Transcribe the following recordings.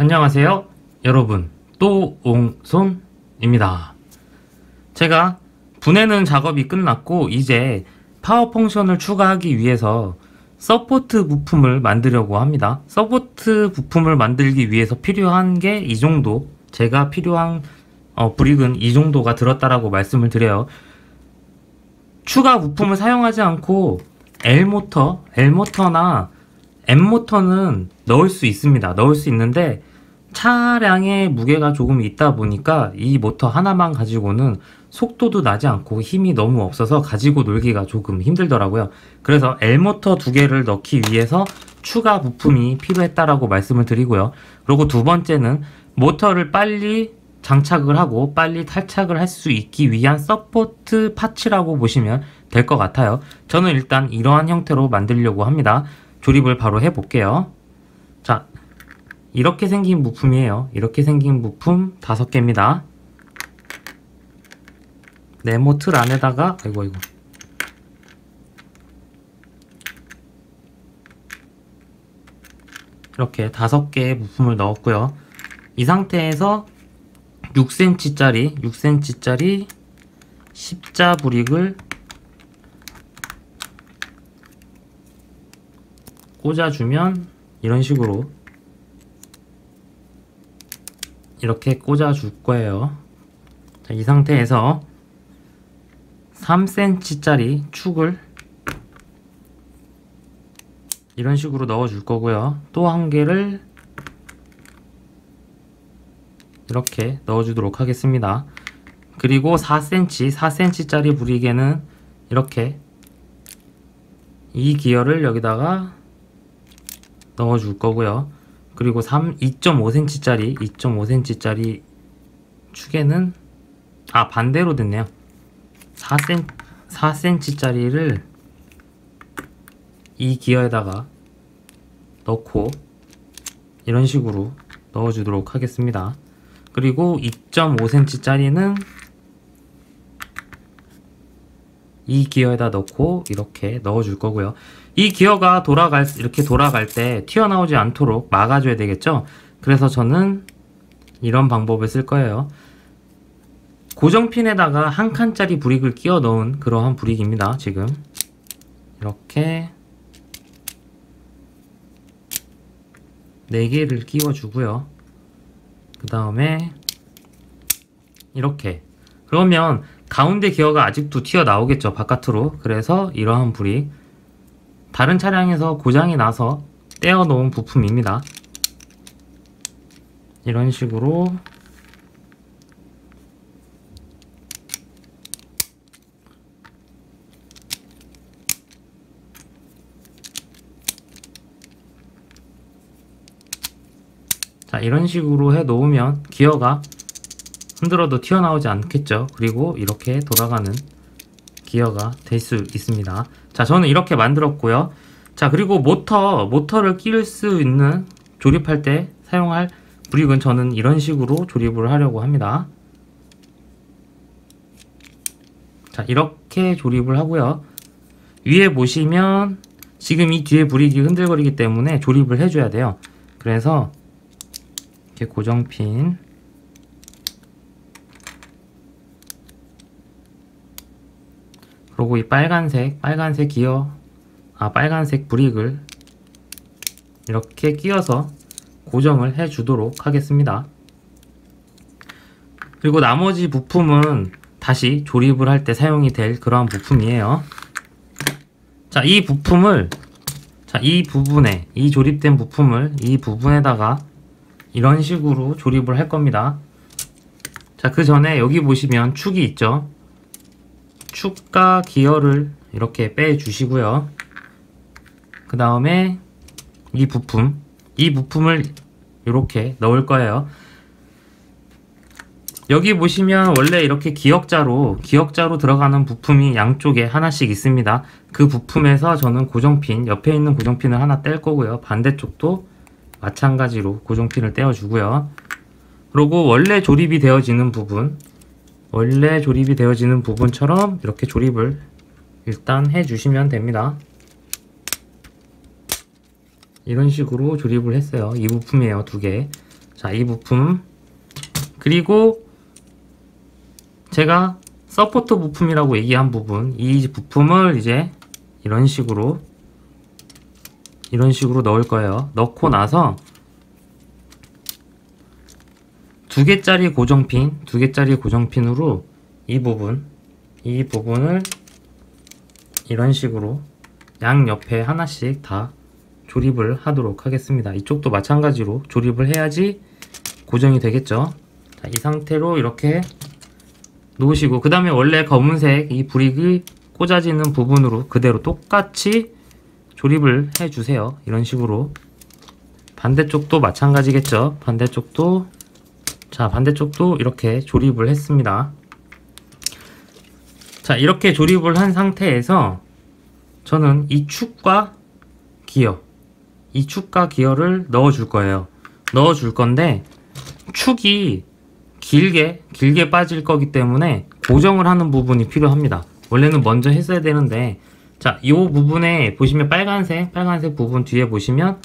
안녕하세요 여러분, 또옹손입니다. 제가 분해는 작업이 끝났고 이제 파워 펑션을 추가하기 위해서 서포트 부품을 만들려고 합니다. 서포트 부품을 만들기 위해서 필요한 게 이 정도, 제가 필요한 브릭은 이 정도가 들었다라고 말씀을 드려요. 추가 부품을 사용하지 않고 L모터나 M모터는 넣을 수 있습니다. 넣을 수 있는데 차량의 무게가 조금 있다 보니까 이 모터 하나만 가지고는 속도도 나지 않고 힘이 너무 없어서 가지고 놀기가 조금 힘들더라고요. 그래서 L모터 두 개를 넣기 위해서 추가 부품이 필요했다라고 말씀을 드리고요. 그리고 두 번째는 모터를 빨리 장착을 하고 빨리 탈착을 할 수 있기 위한 서포트 파츠라고 보시면 될 것 같아요. 저는 일단 이러한 형태로 만들려고 합니다. 조립을 바로 해볼게요. 자, 이렇게 생긴 부품이에요. 이렇게 생긴 부품 5개입니다. 네모 틀 안에다가 아이고 이렇게 5개의 부품을 넣었고요. 이 상태에서 6cm짜리 십자 브릭을 꽂아주면 이런 식으로 이렇게 꽂아줄 거예요. 자, 이 상태에서 3cm짜리 축을 이런 식으로 넣어줄 거고요. 또 한 개를 이렇게 넣어주도록 하겠습니다. 그리고 4cm짜리 브릭에는 이렇게 이 기어를 여기다가 넣어줄 거고요. 그리고 2.5cm짜리 축에는 반대로 됐네요. 4cm짜리를 이 기어에다가 넣고 이런 식으로 넣어주도록 하겠습니다. 그리고 2.5cm짜리는 이 기어에다 넣고 이렇게 넣어줄 거고요. 이 기어가 이렇게 돌아갈 때 튀어나오지 않도록 막아줘야 되겠죠? 그래서 저는 이런 방법을 쓸 거예요. 고정핀에다가 1칸짜리 브릭을 끼워 넣은 그러한 브릭입니다. 지금 이렇게 4개를 끼워주고요. 그 다음에 이렇게, 그러면 가운데 기어가 아직도 튀어나오겠죠, 바깥으로. 그래서 이러한 브릭, 다른 차량에서 고장이 나서 떼어 놓은 부품입니다. 이런 식으로 해 놓으면 기어가 흔들어도 튀어나오지 않겠죠. 그리고 이렇게 돌아가는 기어가 될 수 있습니다. 자, 저는 이렇게 만들었고요. 자, 그리고 모터를 끼울 수 있는, 조립할 때 사용할 브릭은 저는 이런 식으로 조립을 하려고 합니다. 자, 이렇게 조립을 하고요. 위에 보시면 지금 이 뒤에 브릭이 흔들거리기 때문에 조립을 해줘야 돼요. 그래서 이렇게 고정핀 그리고 이 빨간색 기어, 빨간색 브릭을 이렇게 끼워서 고정을 해 주도록 하겠습니다. 그리고 나머지 부품은 다시 조립을 할 때 사용이 될 그러한 부품이에요. 자, 이 부품을, 이 조립된 부품을 이 부분에다가 이런 식으로 조립을 할 겁니다. 자, 그 전에 여기 보시면 축이 있죠. 축과 기어를 이렇게 빼주시고요. 그 다음에 이 부품을 이렇게 넣을 거예요. 여기 보시면 원래 이렇게 기역자로 들어가는 부품이 양쪽에 하나씩 있습니다. 그 부품에서 저는 고정핀, 옆에 있는 고정핀을 하나 뗄 거고요. 반대쪽도 마찬가지로 고정핀을 떼어주고요. 그리고 원래 조립이 되어지는 부분처럼 이렇게 조립을 일단 해주시면 됩니다. 이런 식으로 조립을 했어요. 이 부품이에요, 2개. 자, 이 부품. 그리고 제가 서포터 부품이라고 얘기한 부분, 이 부품을 이제 이런 식으로 넣을 거예요. 넣고 나서 2개짜리 고정핀, 2개짜리 고정핀으로 이 부분을 이런 식으로 양옆에 하나씩 다 조립을 하도록 하겠습니다. 이쪽도 마찬가지로 조립을 해야지 고정이 되겠죠. 자, 이 상태로 이렇게 놓으시고, 그 다음에 원래 검은색 이 브릭이 꽂아지는 부분으로 그대로 똑같이 조립을 해주세요. 이런 식으로. 반대쪽도 마찬가지겠죠. 반대쪽도, 자, 반대쪽도 이렇게 조립을 했습니다. 자, 이렇게 조립을 한 상태에서 저는 이 축과 기어를 넣어줄 거예요. 넣어줄 건데, 축이 길게 빠질 거기 때문에 고정을 하는 부분이 필요합니다. 원래는 먼저 했어야 되는데, 자, 이 부분에 보시면 빨간색 부분 뒤에 보시면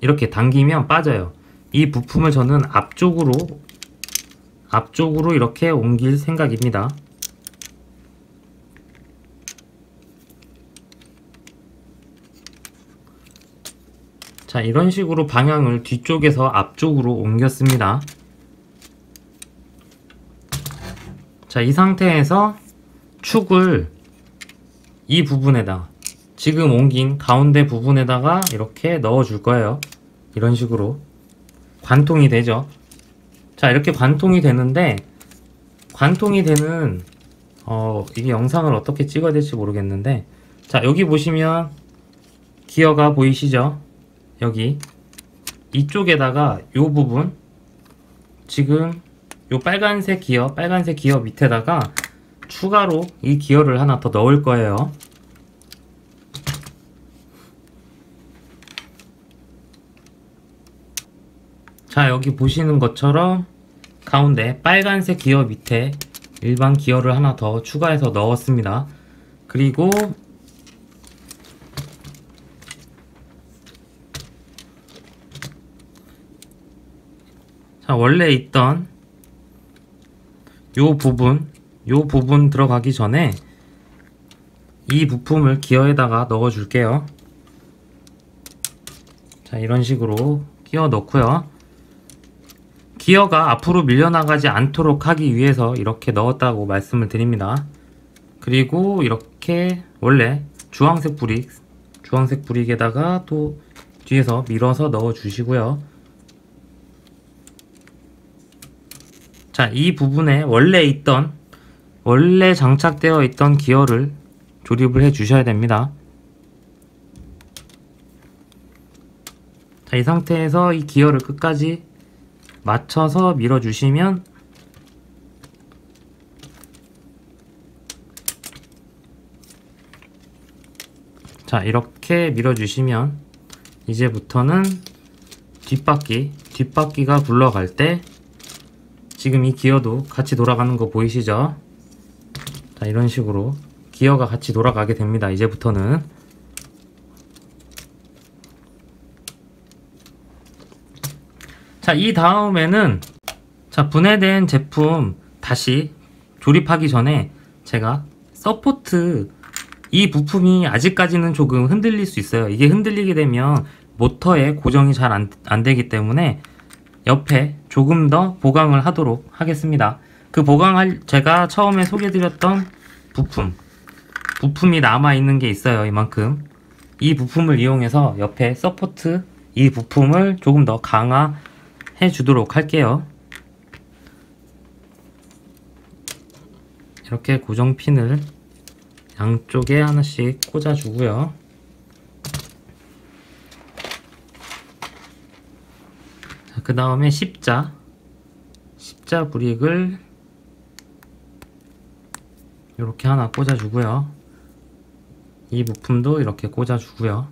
이렇게 당기면 빠져요. 이 부품을 저는 앞쪽으로 이렇게 옮길 생각입니다. 자, 이런 식으로 방향을 뒤쪽에서 앞쪽으로 옮겼습니다. 자, 이 상태에서 축을 이 부분에다, 지금 옮긴 가운데 부분에다가 이렇게 넣어줄 거예요. 이런 식으로 관통이 되죠. 자, 이렇게 관통이 되는데, 관통이 되는 이게 영상을 어떻게 찍어야 될지 모르겠는데, 자, 여기 보시면 기어가 보이시죠? 여기 이쪽에다가 요 부분, 지금 요 빨간색 기어 밑에다가 추가로 이 기어를 하나 더 넣을 거예요. 자, 여기 보시는 것처럼 가운데 빨간색 기어 밑에 일반 기어를 하나 더 추가해서 넣었습니다. 그리고 자, 원래 있던 요 부분 들어가기 전에 이 부품을 기어에다가 넣어 줄게요. 자, 이런 식으로 끼워 넣고요. 기어가 앞으로 밀려나가지 않도록 하기 위해서 이렇게 넣었다고 말씀을 드립니다. 그리고 이렇게 원래 주황색 브릭에다가 또 뒤에서 밀어서 넣어 주시고요. 자, 이 부분에 원래 장착되어 있던 기어를 조립을 해 주셔야 됩니다. 자, 이 상태에서 이 기어를 끝까지 맞춰서 밀어 주시면, 자, 이렇게 밀어 주시면 이제부터는 뒷바퀴가 굴러갈 때 지금 이 기어도 같이 돌아가는 거 보이시죠? 자, 이런 식으로 기어가 같이 돌아가게 됩니다. 이제부터는. 자, 이 다음에는, 자, 분해된 제품 다시 조립하기 전에 제가 서포트, 이 부품이 아직까지는 조금 흔들릴 수 있어요. 이게 흔들리게 되면 모터에 고정이 잘 안 되기 때문에 옆에 조금 더 보강을 하도록 하겠습니다. 그 보강할, 제가 처음에 소개해드렸던 부품이 남아있는 게 있어요. 이만큼. 이 부품을 이용해서 옆에 서포트, 이 부품을 조금 더 강화해 주도록 할게요. 이렇게 고정핀을 양쪽에 하나씩 꽂아주고요. 그 다음에 십자 브릭을 이렇게 하나 꽂아주고요. 이 부품도 이렇게 꽂아주고요.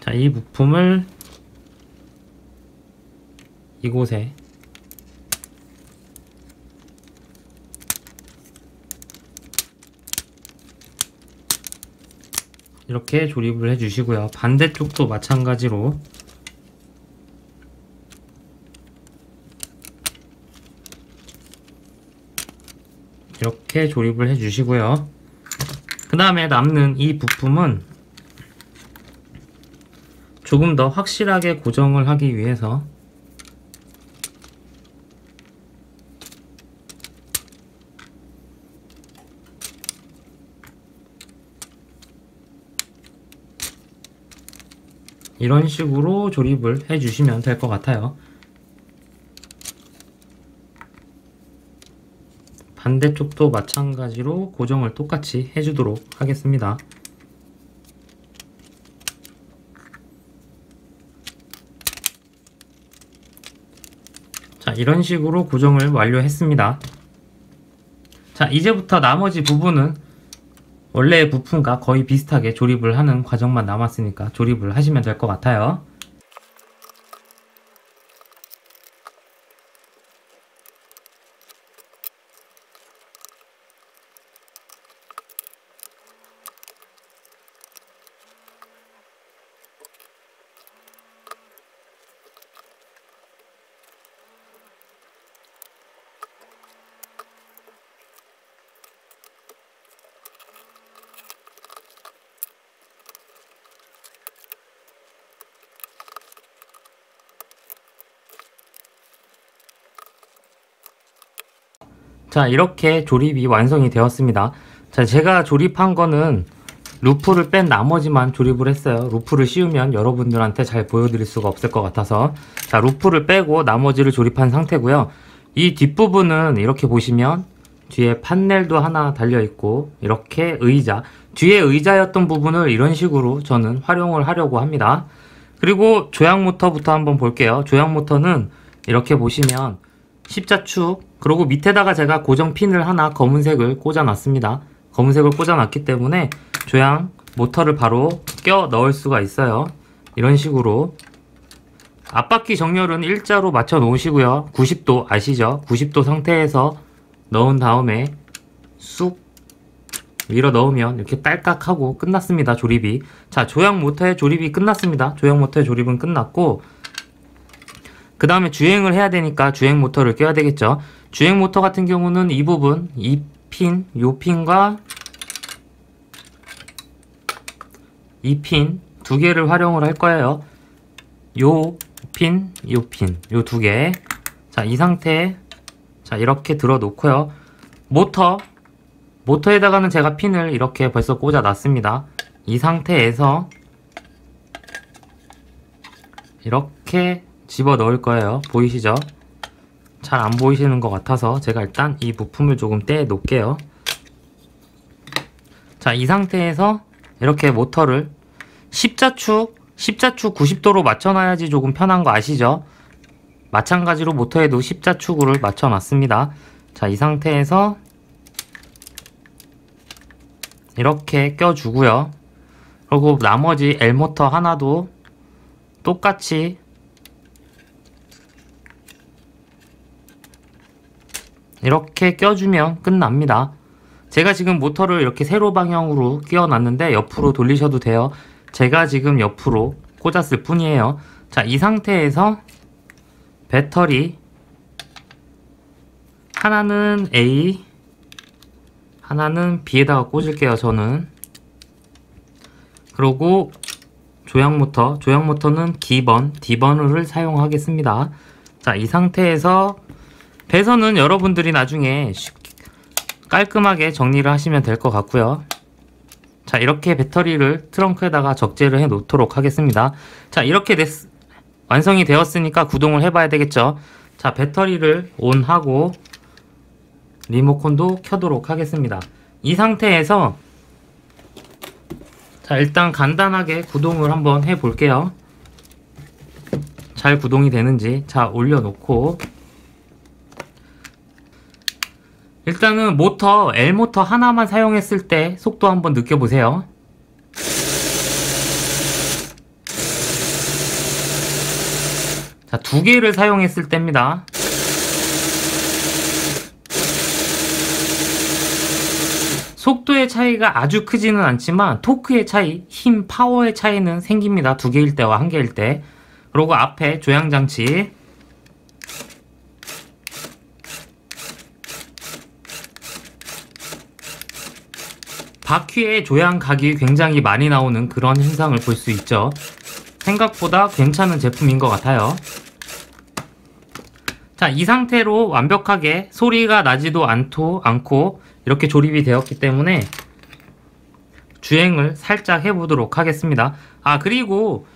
자, 이 부품을 이곳에, 이렇게 조립을 해주시고요. 반대쪽도 마찬가지로 이렇게 조립을 해주시고요. 그 다음에 남는 이 부품은 조금 더 확실하게 고정을 하기 위해서 이런 식으로 조립을 해주시면 될 것 같아요. 반대쪽도 마찬가지로 고정을 똑같이 해주도록 하겠습니다. 자, 이런 식으로 고정을 완료했습니다. 자, 이제부터 나머지 부분은 원래의 부품과 거의 비슷하게 조립을 하는 과정만 남았으니까 조립을 하시면 될 것 같아요. 자, 이렇게 조립이 완성이 되었습니다. 자, 제가 조립한 거는 루프를 뺀 나머지만 조립을 했어요. 루프를 씌우면 여러분들한테 잘 보여드릴 수가 없을 것 같아서, 자, 루프를 빼고 나머지를 조립한 상태고요. 이 뒷부분은 이렇게 보시면 뒤에 판넬도 하나 달려있고, 이렇게 의자, 뒤에 의자였던 부분을 이런 식으로 저는 활용을 하려고 합니다. 그리고 조향모터부터 한번 볼게요. 조향모터는 이렇게 보시면 십자축, 그리고 밑에다가 제가 고정핀을 하나 검은색을 꽂아놨습니다. 검은색을 꽂아놨기 때문에 조향 모터를 바로 껴 넣을 수가 있어요. 이런 식으로 앞바퀴 정렬은 일자로 맞춰 놓으시고요. 90도 아시죠? 90도 상태에서 넣은 다음에 쑥 밀어 넣으면 이렇게 딸깍하고 끝났습니다. 조립이. 자, 조향 모터의 조립이 끝났습니다. 조향 모터의 조립은 끝났고, 그 다음에 주행을 해야 되니까 주행 모터를 껴야 되겠죠. 주행 모터 같은 경우는 이 부분, 이 핀, 요 핀과 이 핀 두 개를 활용을 할 거예요. 요 핀, 요 핀, 요 두 개. 자, 이 상태. 자, 이렇게 들어 놓고요. 모터에다가는 제가 핀을 이렇게 벌써 꽂아 놨습니다. 이 상태에서 이렇게 집어 넣을 거예요. 보이시죠? 잘 안 보이시는 것 같아서 제가 일단 이 부품을 조금 떼 놓을게요. 자, 이 상태에서 이렇게 모터를 십자축 90도로 맞춰놔야지 조금 편한 거 아시죠? 마찬가지로 모터에도 십자축으로 맞춰놨습니다. 자, 이 상태에서 이렇게 껴주고요. 그리고 나머지 L모터 하나도 똑같이 이렇게 껴주면 끝납니다. 제가 지금 모터를 이렇게 세로 방향으로 끼워 놨는데 옆으로 돌리셔도 돼요. 제가 지금 옆으로 꽂았을 뿐이에요. 자, 이 상태에서 배터리 하나는 A, 하나는 B에다가 꽂을게요. 저는. 그리고 조향모터는 D번을 사용하겠습니다. 자, 이 상태에서 배선은 여러분들이 나중에 깔끔하게 정리를 하시면 될 것 같고요. 자, 이렇게 배터리를 트렁크에다가 적재를 해 놓도록 하겠습니다. 자, 이렇게 완성이 되었으니까 구동을 해봐야 되겠죠. 자, 배터리를 온하고 리모컨도 켜도록 하겠습니다. 이 상태에서 자, 일단 간단하게 구동을 한번 해 볼게요. 잘 구동이 되는지. 자, 올려놓고 일단은 모터, L모터 하나만 사용했을 때 속도 한번 느껴보세요. 자, 두 개를 사용했을 때입니다. 속도의 차이가 아주 크지는 않지만 토크의 차이, 힘, 파워의 차이는 생깁니다. 두 개일 때와 한 개일 때. 그리고 앞에 조향장치. 바퀴에 조향각이 굉장히 많이 나오는 그런 현상을 볼 수 있죠. 생각보다 괜찮은 제품인 것 같아요. 자, 이 상태로 완벽하게 소리가 나지도 않고 이렇게 조립이 되었기 때문에 주행을 살짝 해보도록 하겠습니다. 아, 그리고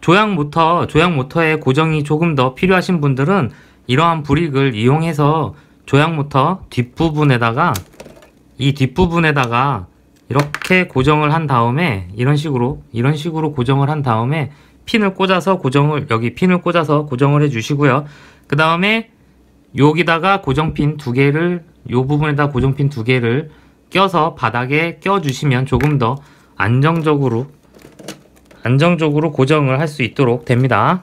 조향모터의 고정이 조금 더 필요하신 분들은 이러한 브릭을 이용해서 조향모터 뒷부분에다가 이렇게 고정을 한 다음에 이런 식으로 고정을 한 다음에 핀을 꽂아서 고정을 해 주시고요. 그 다음에 여기다가 고정핀 두 개를, 요 부분에다 고정핀 두 개를 껴서 바닥에 껴주시면 조금 더 안정적으로 고정을 할 수 있도록 됩니다.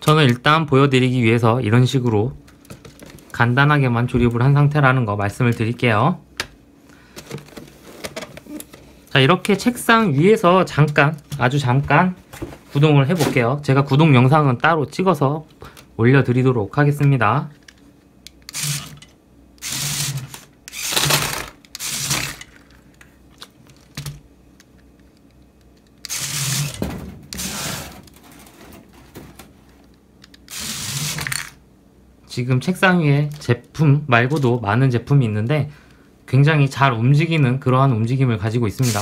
저는 일단 보여드리기 위해서 이런 식으로 간단하게만 조립을 한 상태라는 거 말씀을 드릴게요. 자, 이렇게 책상 위에서 아주 잠깐 구동을 해 볼게요. 제가 구동 영상은 따로 찍어서 올려드리도록 하겠습니다. 지금 책상 위에 제품 말고도 많은 제품이 있는데 굉장히 잘 움직이는 그러한 움직임을 가지고 있습니다.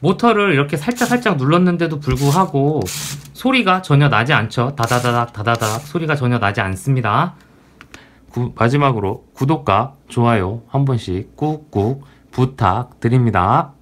모터를 이렇게 살짝 눌렀는데도 불구하고 소리가 전혀 나지 않죠. 다다다닥 소리가 전혀 나지 않습니다. 마지막으로 구독과 좋아요 한 번씩 꾹꾹 부탁드립니다.